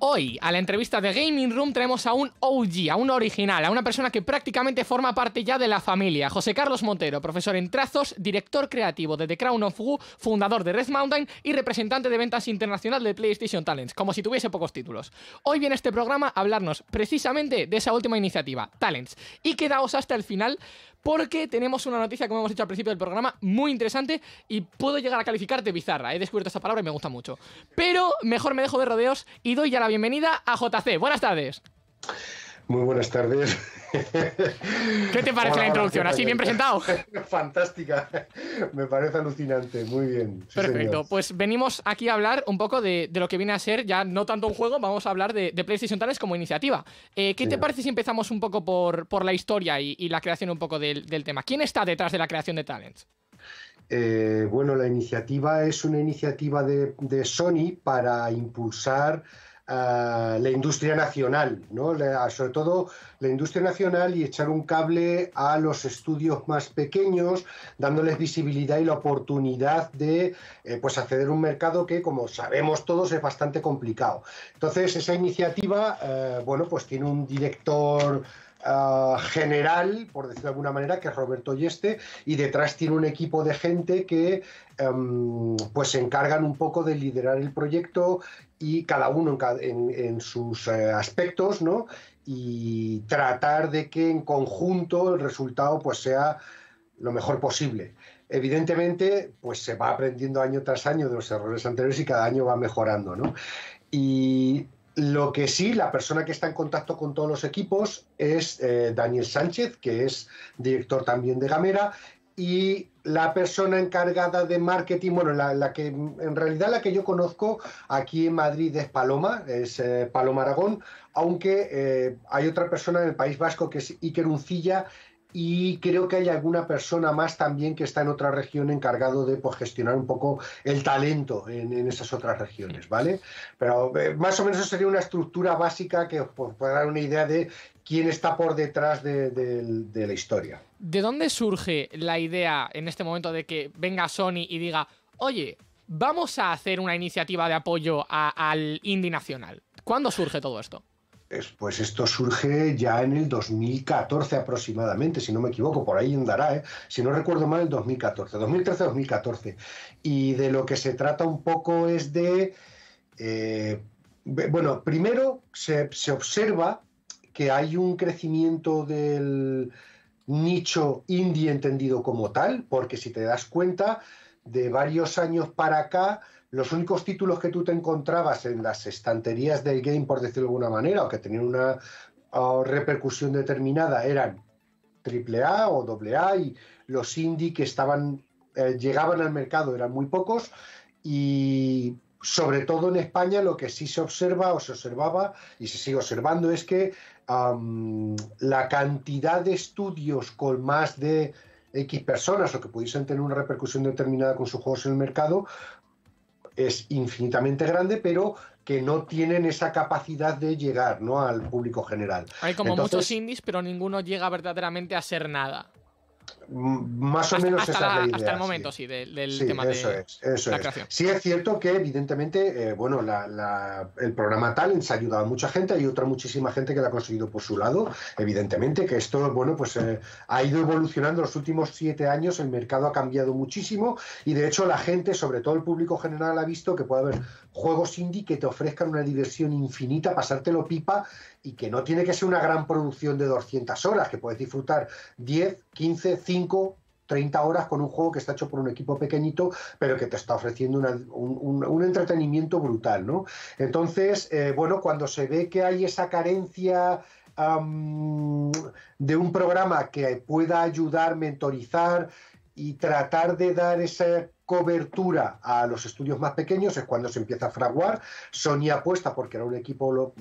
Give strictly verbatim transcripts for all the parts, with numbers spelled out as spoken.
Hoy, a la entrevista de Gaming Room, traemos a un O G, a un original, a una persona que prácticamente forma parte ya de la familia. José Carlos Montero, profesor en trazos, director creativo de The Crown of Wu, fundador de Red Mountain y representante de ventas internacional de PlayStation Talents, como si tuviese pocos títulos. Hoy viene este programa a hablarnos precisamente de esa última iniciativa, Talents. Y quedaos hasta el final porque tenemos una noticia, como hemos dicho al principio del programa, muy interesante y puedo llegar a calificar de bizarra. He descubierto esta palabra y me gusta mucho. Pero mejor me dejo de rodeos y doy ya la bienvenida a J C. Buenas tardes. Muy buenas tardes. ¿Qué te parece Hola, la introducción? ¿Así bien presentado? Fantástica. Me parece alucinante. Muy bien. Sí, perfecto. Señor. Pues venimos aquí a hablar un poco de, de lo que viene a ser ya no tanto un juego, vamos a hablar de, de PlayStation Talents como iniciativa. Eh, ¿Qué sí. te parece si empezamos un poco por, por la historia y, y la creación un poco del, del tema? ¿Quién está detrás de la creación de Talents? Eh, bueno, la iniciativa es una iniciativa de, de Sony para impulsar Uh, la industria nacional, ¿no? La, sobre todo la industria nacional y echar un cable a los estudios más pequeños, dándoles visibilidad y la oportunidad de eh, pues acceder a un mercado que, como sabemos todos, es bastante complicado. Entonces, esa iniciativa eh, bueno, pues tiene un director Uh, general, por decirlo de alguna manera, que es Roberto Yeste, y detrás tiene un equipo de gente que um, pues se encargan un poco de liderar el proyecto y cada uno en, en, en sus eh, aspectos, ¿no? Y tratar de que en conjunto el resultado pues sea lo mejor posible. Evidentemente, pues se va aprendiendo año tras año de los errores anteriores y cada año va mejorando, ¿no? Y lo que sí, la persona que está en contacto con todos los equipos es eh, Daniel Sánchez, que es director también de Gamera, y la persona encargada de marketing, bueno, la, la que en realidad la que yo conozco aquí en Madrid es Paloma, es eh, Paloma Aragón, aunque eh, hay otra persona en el País Vasco que es Iker Uncilla, y creo que hay alguna persona más también que está en otra región encargado de pues, gestionar un poco el talento en, en esas otras regiones, ¿vale? Pero eh, más o menos eso sería una estructura básica que os pues, pueda dar una idea de quién está por detrás de, de, de la historia. ¿De dónde surge la idea en este momento de que venga Sony y diga, oye, vamos a hacer una iniciativa de apoyo a, al indie nacional? ¿Cuándo surge todo esto? Pues esto surge ya en el dos mil catorce aproximadamente, si no me equivoco, por ahí andará, ¿eh? Si no recuerdo mal, el dos mil catorce, dos mil trece a dos mil catorce. Y de lo que se trata un poco es de, eh, bueno, primero se, se observa que hay un crecimiento del nicho indie entendido como tal, porque si te das cuenta, de varios años para acá, los únicos títulos que tú te encontrabas en las estanterías del game, por decirlo de alguna manera, o que tenían una uh, repercusión determinada, eran triple A o doble A, y los indie que estaban eh, llegaban al mercado eran muy pocos, y sobre todo en España lo que sí se observa o se observaba y se sigue observando es que um, la cantidad de estudios con más de X personas o que pudiesen tener una repercusión determinada con sus juegos en el mercado es infinitamente grande, pero que no tienen esa capacidad de llegar, ¿no?, al público general. Hay como Entonces, muchos indies, pero ninguno llega verdaderamente a ser nada. Más o hasta, menos hasta esa la, es la idea. Hasta el momento, sí, sí del, del sí, tema eso de es, eso la es. creación. Sí es cierto que, evidentemente, eh, bueno, la, la, el programa Talents ha ayudado a mucha gente, hay otra muchísima gente que la ha conseguido por su lado, evidentemente, que esto, bueno, pues eh, ha ido evolucionando los últimos siete años, el mercado ha cambiado muchísimo y, de hecho, la gente, sobre todo el público general, ha visto que puede haber juegos indie que te ofrezcan una diversión infinita, pasártelo pipa, y que no tiene que ser una gran producción de doscientas horas, que puedes disfrutar diez, quince, cinco, treinta horas con un juego que está hecho por un equipo pequeñito, pero que te está ofreciendo una, un, un, un entretenimiento brutal, ¿no? Entonces, eh, bueno, cuando se ve que hay esa carencia um, de un programa que pueda ayudar, mentorizar y tratar de dar ese cobertura a los estudios más pequeños es cuando se empieza a fraguar. Sony apuesta porque era un equipo lo,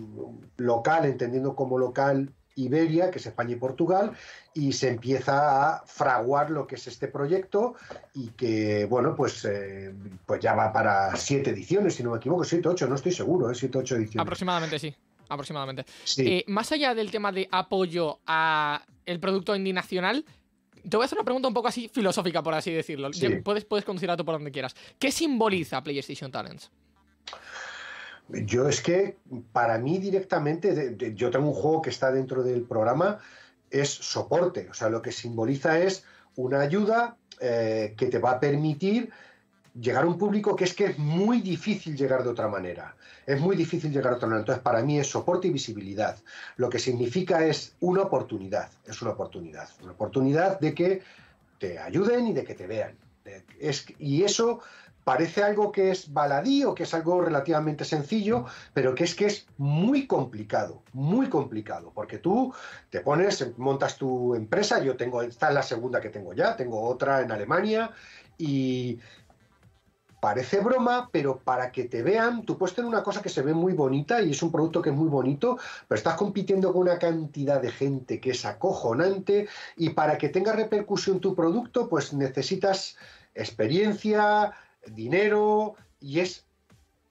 local, entendiendo como local Iberia, que es España y Portugal, y se empieza a fraguar lo que es este proyecto y que, bueno, pues, eh, pues ya va para siete ediciones, si no me equivoco, siete, ocho, no estoy seguro, ¿eh? siete, ocho ediciones. Aproximadamente, sí. Aproximadamente. Sí. Eh, más allá del tema de apoyo al producto indie nacional, te voy a hacer una pregunta un poco así filosófica, por así decirlo. Sí. Puedes, puedes considerar tú por donde quieras. ¿Qué simboliza PlayStation Talents? Yo es que, para mí directamente, de, de, yo tengo un juego que está dentro del programa, es soporte. O sea, lo que simboliza es una ayuda eh, que te va a permitir llegar a un público que es que es muy difícil llegar de otra manera. Es muy difícil llegar de otra manera. Entonces, para mí es soporte y visibilidad. Lo que significa es una oportunidad. Es una oportunidad. Una oportunidad de que te ayuden y de que te vean. Es, y eso... Parece algo que es baladío, que es algo relativamente sencillo, pero que es que es muy complicado, muy complicado, porque tú te pones, montas tu empresa, yo tengo, esta es la segunda que tengo ya, tengo otra en Alemania, y parece broma, pero para que te vean, tú puedes tener una cosa que se ve muy bonita y es un producto que es muy bonito, pero estás compitiendo con una cantidad de gente que es acojonante, y para que tenga repercusión tu producto, pues necesitas experiencia, dinero, y es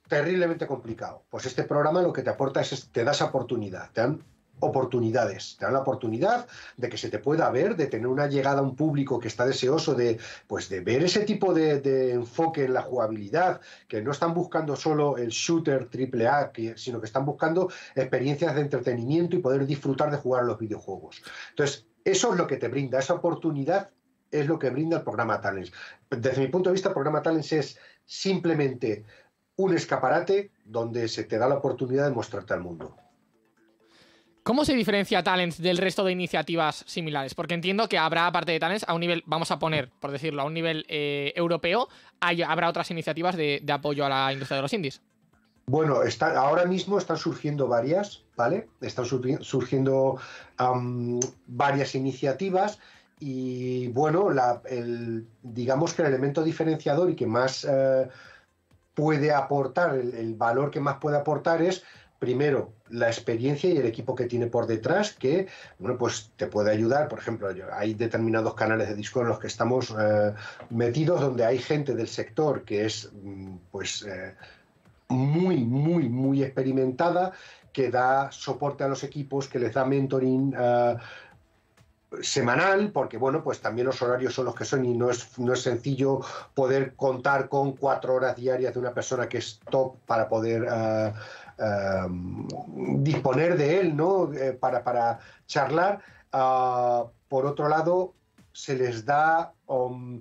terriblemente complicado. Pues este programa lo que te aporta es, te da esa oportunidad, te dan oportunidades, te dan la oportunidad de que se te pueda ver, de tener una llegada a un público que está deseoso de, pues de ver ese tipo de, de enfoque en la jugabilidad, que no están buscando solo el shooter triple A, que, sino que están buscando experiencias de entretenimiento y poder disfrutar de jugar los videojuegos. Entonces, eso es lo que te brinda, esa oportunidad es lo que brinda el programa Talents. Desde mi punto de vista, el programa Talents es simplemente un escaparate donde se te da la oportunidad de mostrarte al mundo. ¿Cómo se diferencia Talents del resto de iniciativas similares? Porque entiendo que habrá, aparte de Talents, a un nivel, vamos a poner, por decirlo, a un nivel eh, europeo, hay, habrá otras iniciativas de, de apoyo a la industria de los indies. Bueno, está, ahora mismo están surgiendo varias, ¿vale? Están surgiendo um, varias iniciativas. Y bueno, la, el, digamos que el elemento diferenciador y que más eh, puede aportar, el, el valor que más puede aportar es, primero, la experiencia y el equipo que tiene por detrás, que bueno, pues te puede ayudar. Por ejemplo, hay determinados canales de Discord en los que estamos eh, metidos, donde hay gente del sector que es pues eh, muy, muy, muy experimentada, que da soporte a los equipos, que les da mentoring eh, semanal, porque bueno, pues también los horarios son los que son y no es, no es sencillo poder contar con cuatro horas diarias de una persona que es top para poder uh, uh, disponer de él, ¿no? Eh, para, para charlar. Uh, por otro lado, se les da, um,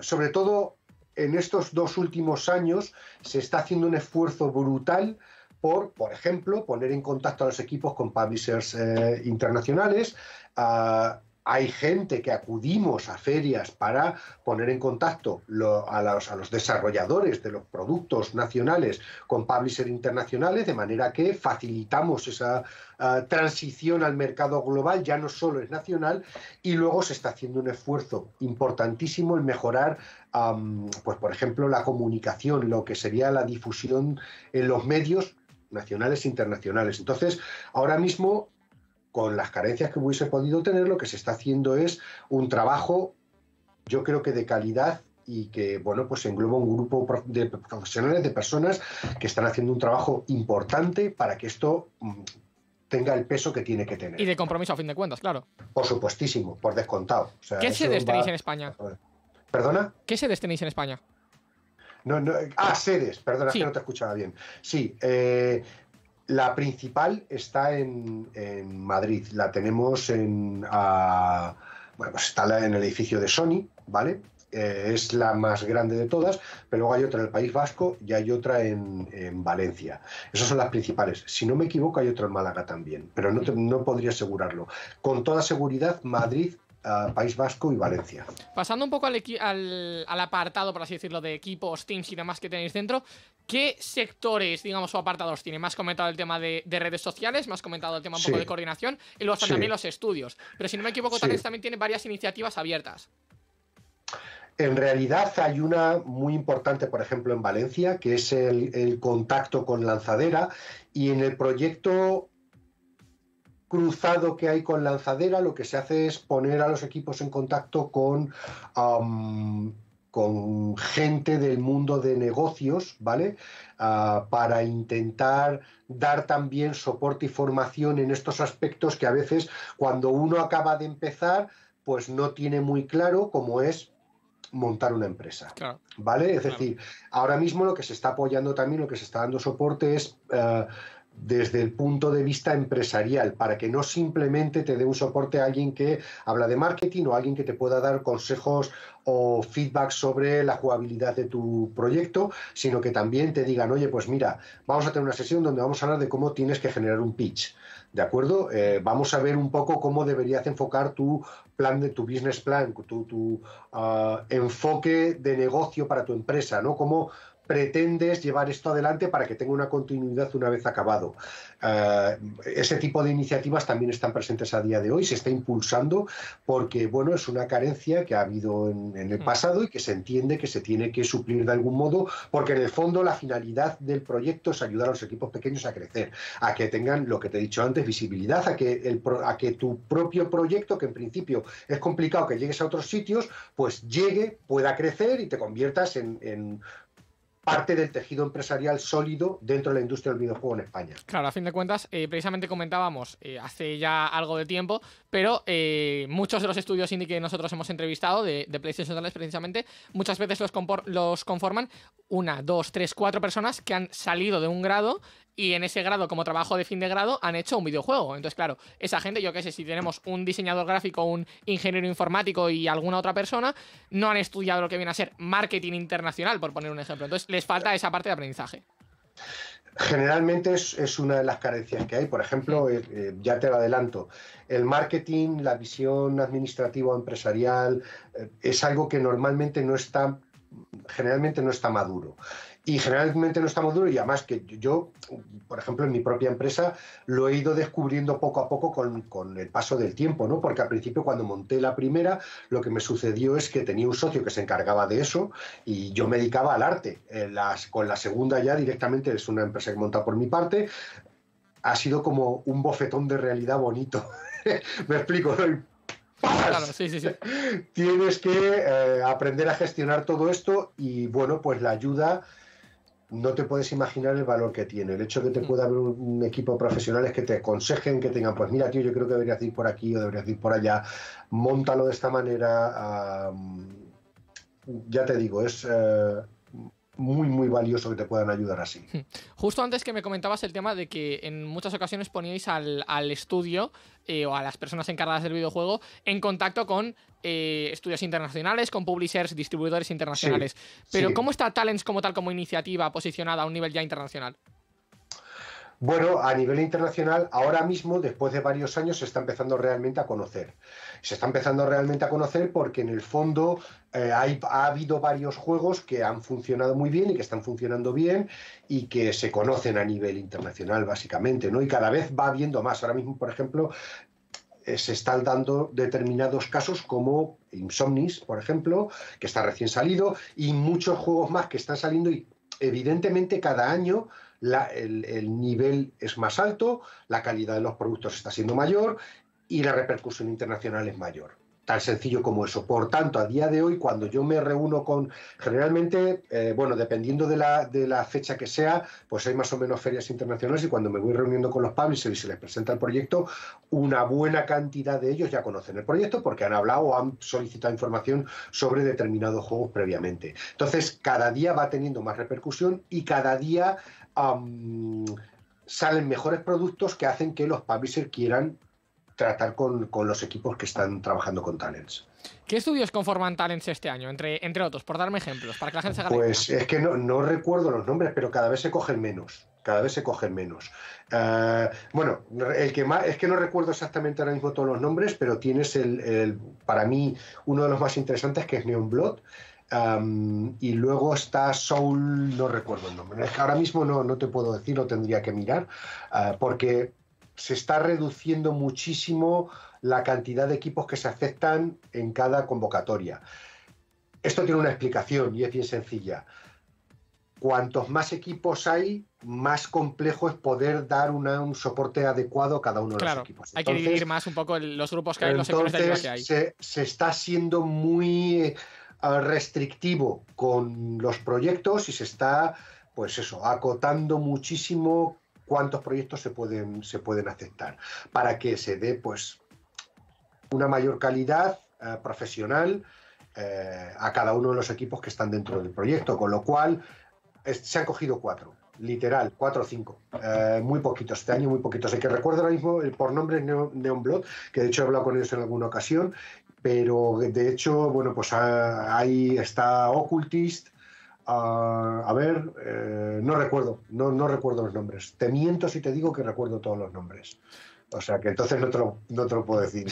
sobre todo en estos dos últimos años, se está haciendo un esfuerzo brutal por, por ejemplo, poner en contacto a los equipos con publishers eh, internacionales. Uh, Hay gente que acudimos a ferias para poner en contacto lo, a, los, a los desarrolladores de los productos nacionales con publishers internacionales, de manera que facilitamos esa uh, transición al mercado global, ya no solo es nacional, y luego se está haciendo un esfuerzo importantísimo en mejorar, um, pues por ejemplo, la comunicación, lo que sería la difusión en los medios nacionales e internacionales. Entonces, ahora mismo, con las carencias que hubiese podido tener, lo que se está haciendo es un trabajo, yo creo que de calidad, y que bueno, pues engloba un grupo de profesionales, de personas que están haciendo un trabajo importante para que esto tenga el peso que tiene que tener. Y de compromiso a fin de cuentas, claro. Por supuestísimo, por descontado. O sea, ¿qué sedes tenéis en España? ¿Perdona? ¿Qué sedes tenéis en España? No, no... Ah, sedes, perdona, sí. Que no te escuchaba bien. Sí, eh... la principal está en, en Madrid, la tenemos en, uh, bueno, pues está en el edificio de Sony, ¿vale? Eh, es la más grande de todas, pero luego hay otra en el País Vasco y hay otra en, en Valencia. Esas son las principales. Si no me equivoco, hay otra en Málaga también, pero no, te, no podría asegurarlo. Con toda seguridad, Madrid, uh, País Vasco y Valencia. Pasando un poco al, al, al apartado, por así decirlo, de equipos, teams y demás que tenéis dentro, ¿qué sectores, digamos, o apartados tiene? Me has comentado el tema de, de redes sociales, me has comentado el tema un poco sí. de coordinación, y luego están sí. también los estudios. Pero si no me equivoco, sí. Talents también tiene varias iniciativas abiertas. En realidad hay una muy importante, por ejemplo, en Valencia, que es el, el contacto con Lanzadera, y en el proyecto cruzado que hay con Lanzadera, lo que se hace es poner a los equipos en contacto con... Um, con gente del mundo de negocios, ¿vale? Uh, para intentar dar también soporte y formación en estos aspectos que a veces cuando uno acaba de empezar, pues no tiene muy claro, como es montar una empresa. Claro. ¿Vale? Es claro. decir, ahora mismo lo que se está apoyando también, lo que se está dando soporte es uh, desde el punto de vista empresarial, para que no simplemente te dé un soporte a alguien que habla de marketing o alguien que te pueda dar consejos o feedback sobre la jugabilidad de tu proyecto, sino que también te digan, oye, pues mira, vamos a tener una sesión donde vamos a hablar de cómo tienes que generar un pitch, ¿de acuerdo? Eh, vamos a ver un poco cómo deberías enfocar tu plan, de tu business plan, tu, tu uh, enfoque de negocio para tu empresa, ¿no? Cómo pretendes llevar esto adelante para que tenga una continuidad una vez acabado. Uh, ese tipo de iniciativas también están presentes a día de hoy, se está impulsando porque, bueno, es una carencia que ha habido en, en el pasado y que se entiende que se tiene que suplir de algún modo, porque en el fondo la finalidad del proyecto es ayudar a los equipos pequeños a crecer, a que tengan, lo que te he dicho antes, visibilidad, a que, el, a que tu propio proyecto, que en principio es complicado que llegues a otros sitios, pues llegue, pueda crecer y te conviertas en... en parte del tejido empresarial sólido dentro de la industria del videojuego en España. Claro, a fin de cuentas, eh, precisamente comentábamos eh, hace ya algo de tiempo, pero eh, muchos de los estudios indie que nosotros hemos entrevistado, de, de PlayStation Talents precisamente, muchas veces los, los conforman una, dos, tres, cuatro personas que han salido de un grado y en ese grado, como trabajo de fin de grado, han hecho un videojuego. Entonces, claro, esa gente, yo qué sé, si tenemos un diseñador gráfico, un ingeniero informático y alguna otra persona, no han estudiado lo que viene a ser marketing internacional, por poner un ejemplo. Entonces, les falta esa parte de aprendizaje. Generalmente es, es una de las carencias que hay. Por ejemplo, eh, eh, ya te lo adelanto, el marketing, la visión administrativa o empresarial, eh, es algo que normalmente no está, generalmente no está maduro. Y generalmente no estamos duros, y además que yo, por ejemplo, en mi propia empresa lo he ido descubriendo poco a poco con, con el paso del tiempo, ¿no? Porque al principio, cuando monté la primera, lo que me sucedió es que tenía un socio que se encargaba de eso y yo me dedicaba al arte. Las, con la segunda ya directamente, es una empresa que he montado por mi parte, ha sido como un bofetón de realidad bonito. Me explico, ¿no? Claro, sí, sí, sí. Tienes que eh, aprender a gestionar todo esto y, bueno, pues la ayuda... No te puedes imaginar el valor que tiene. El hecho de que te pueda haber un equipo de profesionales que te aconsejen, que tengan, pues mira, tío, yo creo que deberías ir por aquí o deberías ir por allá, móntalo de esta manera. Uh, ya te digo, es... Uh... muy muy valioso que te puedan ayudar así. Justo antes que me comentabas el tema de que en muchas ocasiones poníais al, al estudio eh, o a las personas encargadas del videojuego en contacto con eh, estudios internacionales, con publishers, distribuidores internacionales. Sí, pero sí. ¿Cómo está Talents como tal, como iniciativa posicionada a un nivel ya internacional? Bueno, a nivel internacional, ahora mismo, después de varios años, se está empezando realmente a conocer. Se está empezando realmente a conocer porque en el fondo eh, hay, ha habido varios juegos que han funcionado muy bien y que están funcionando bien y que se conocen a nivel internacional, básicamente, ¿no? Y cada vez va habiendo más. Ahora mismo, por ejemplo, eh, se están dando determinados casos como Insomniac, por ejemplo, que está recién salido, y muchos juegos más que están saliendo y evidentemente cada año... La, el, el nivel es más alto, la calidad de los productos está siendo mayor y la repercusión internacional es mayor. Tan sencillo como eso. Por tanto, a día de hoy, cuando yo me reúno con... Generalmente, eh, bueno, dependiendo de la, de la fecha que sea, pues hay más o menos ferias internacionales y cuando me voy reuniendo con los publishers y se les presenta el proyecto, una buena cantidad de ellos ya conocen el proyecto porque han hablado o han solicitado información sobre determinados juegos previamente. Entonces, cada día va teniendo más repercusión y cada día... Um, salen mejores productos que hacen que los publishers quieran tratar con, con los equipos que están trabajando con Talents. ¿Qué estudios conforman Talents este año? Entre, entre otros, por darme ejemplos, para que la gente se haga Pues es que no, no recuerdo los nombres, pero cada vez se cogen menos. Cada vez se cogen menos. Uh, bueno, el que más, es que no recuerdo exactamente ahora mismo todos los nombres, pero tienes el, el para mí uno de los más interesantes, que es Neon Blot. Um, y luego está Soul, no recuerdo el nombre, ahora mismo no, no te puedo decir, lo tendría que mirar, uh, porque se está reduciendo muchísimo la cantidad de equipos que se aceptan en cada convocatoria. Esto tiene una explicación y es bien sencilla. Cuantos más equipos hay, más complejo es poder dar una, un soporte adecuado a cada uno de claro, los equipos. Entonces, hay que dividir más un poco los grupos que hay, los sectores de ayuda que hay. Se, se está siendo muy... restrictivo con los proyectos y se está, pues eso, acotando muchísimo cuántos proyectos se pueden, se pueden aceptar para que se dé, pues, una mayor calidad eh, profesional eh, a cada uno de los equipos que están dentro del proyecto, con lo cual es, se han cogido cuatro, literal, cuatro o cinco, eh, muy poquitos este año, muy poquitos. El que recuerdo ahora mismo el por nombre es Neon Blot, que de hecho he hablado con ellos en alguna ocasión, pero de hecho, bueno, pues ah, ahí está Occultist. Uh, a ver, eh, no recuerdo, no, no recuerdo los nombres. Te miento si te digo que recuerdo todos los nombres. O sea que entonces no te lo, no te lo puedo decir.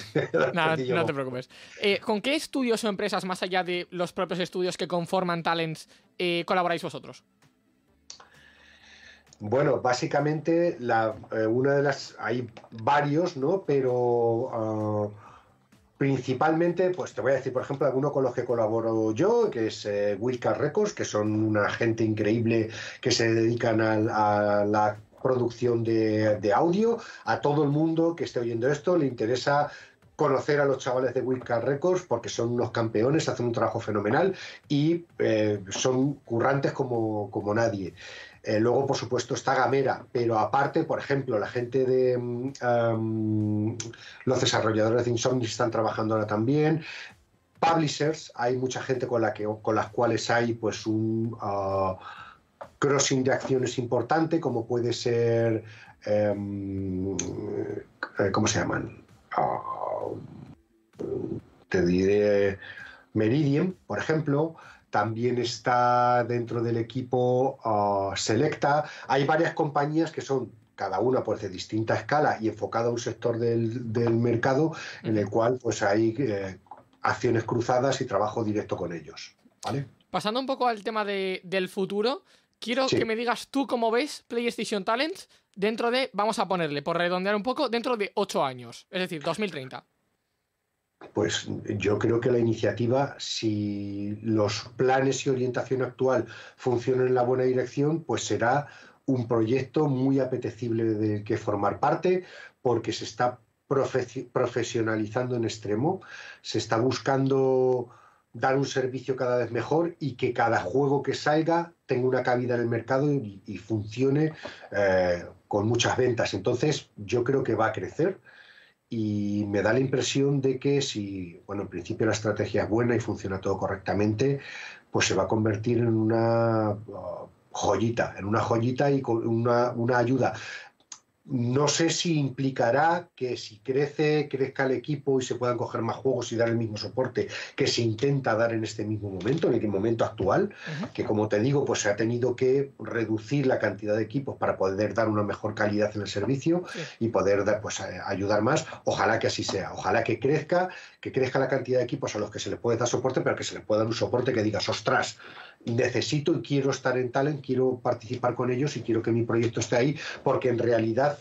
Nada, no te preocupes. Eh, ¿Con qué estudios o empresas, más allá de los propios estudios que conforman Talents, eh, colaboráis vosotros? Bueno, básicamente la, eh, una de las... Hay varios, ¿no? Pero... Uh, principalmente, pues te voy a decir, por ejemplo, alguno con los que colaboro yo, que es eh, Wildcard Records, que son una gente increíble que se dedican a, a la producción de, de audio. A todo el mundo que esté oyendo esto le interesa conocer a los chavales de Wildcard Records, porque son unos campeones, hacen un trabajo fenomenal y eh, son currantes como, como nadie. Eh, luego, por supuesto, está Gamera, pero aparte, por ejemplo, la gente de um, los desarrolladores de Insomniac están trabajando ahora también. Publishers, hay mucha gente con la que con las cuales hay pues un uh, crossing de acciones importante, como puede ser, um, ¿cómo se llaman? Uh, te diré Meridian, por ejemplo. También está dentro del equipo uh, Selecta. Hay varias compañías que son, cada una pues de distinta escala y enfocada a un sector del, del mercado, en el cual pues hay eh, acciones cruzadas y trabajo directo con ellos, ¿vale? Pasando un poco al tema de, del futuro, quiero sí. que me digas tú cómo ves PlayStation Talents dentro de, vamos a ponerle, por redondear un poco, dentro de ocho años, es decir, dos mil treinta. Pues yo creo que la iniciativa, si los planes y orientación actual funcionan en la buena dirección, pues será un proyecto muy apetecible del que formar parte, porque se está profe- profesionalizando en extremo, se está buscando dar un servicio cada vez mejor y que cada juego que salga tenga una cabida en el mercado y, y funcione eh, con muchas ventas. Entonces yo creo que va a crecer. Y me da la impresión de que si, bueno, en principio la estrategia es buena y funciona todo correctamente, pues se va a convertir en una joyita, en una joyita y con una, una ayuda. No sé si implicará que si crece, crezca el equipo y se puedan coger más juegos y dar el mismo soporte que se intenta dar en este mismo momento, en el momento actual, uh-huh. que como te digo, pues se ha tenido que reducir la cantidad de equipos para poder dar una mejor calidad en el servicio sí. y poder dar, pues, ayudar más. Ojalá que así sea, ojalá que crezca, que crezca la cantidad de equipos a los que se les puede dar soporte, pero que se les pueda dar un soporte que digas, ostras, necesito y quiero estar en Talent, quiero participar con ellos y quiero que mi proyecto esté ahí, porque en realidad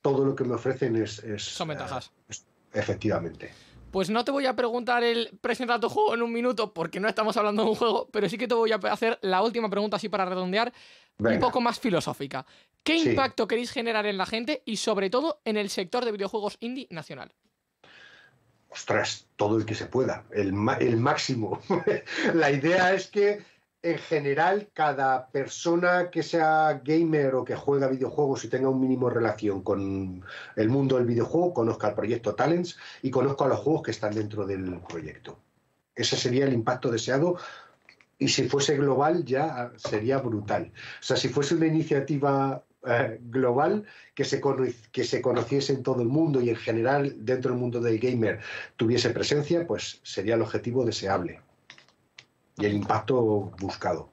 todo lo que me ofrecen es... es son ventajas. Uh, efectivamente. Pues no te voy a preguntar el presentar tu juego en un minuto, porque no estamos hablando de un juego, pero sí que te voy a hacer la última pregunta, así para redondear, Venga. un poco más filosófica. ¿Qué sí. impacto queréis generar en la gente y sobre todo en el sector de videojuegos indie nacional? Ostras, todo el que se pueda, el, el máximo. La idea es que, en general, cada persona que sea gamer o que juega videojuegos y tenga un mínimo de relación con el mundo del videojuego, conozca el proyecto Talents y conozca los juegos que están dentro del proyecto. Ese sería el impacto deseado. Y si fuese global, ya sería brutal. O sea, si fuese una iniciativa... Eh, global, que se, que se conociese en todo el mundo y en general dentro del mundo del gamer tuviese presencia, pues sería el objetivo deseable y el impacto buscado.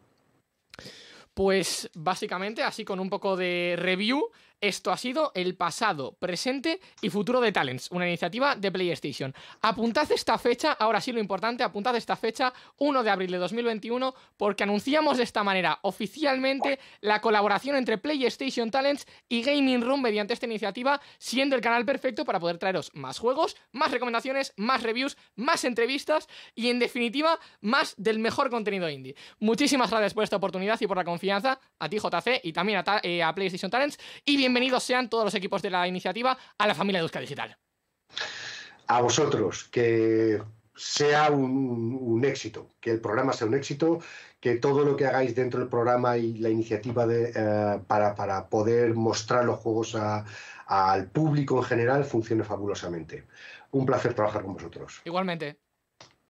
Pues básicamente, así con un poco de review, esto ha sido el pasado, presente y futuro de Talents, una iniciativa de PlayStation. Apuntad esta fecha, ahora sí lo importante, apuntad esta fecha, uno de abril de dos mil veintiuno, porque anunciamos de esta manera oficialmente la colaboración entre PlayStation Talents y Gaming Room mediante esta iniciativa, siendo el canal perfecto para poder traeros más juegos, más recomendaciones, más reviews, más entrevistas y, en definitiva, más del mejor contenido indie. Muchísimas gracias por esta oportunidad y por la confianza, a ti, J C, y también a, eh, a PlayStation Talents, y bien bienvenidos sean todos los equipos de la iniciativa a la familia de Euska Digital. A vosotros, que sea un, un éxito, que el programa sea un éxito, que todo lo que hagáis dentro del programa y la iniciativa de, eh, para, para poder mostrar los juegos a, al público en general funcione fabulosamente. Un placer trabajar con vosotros. Igualmente.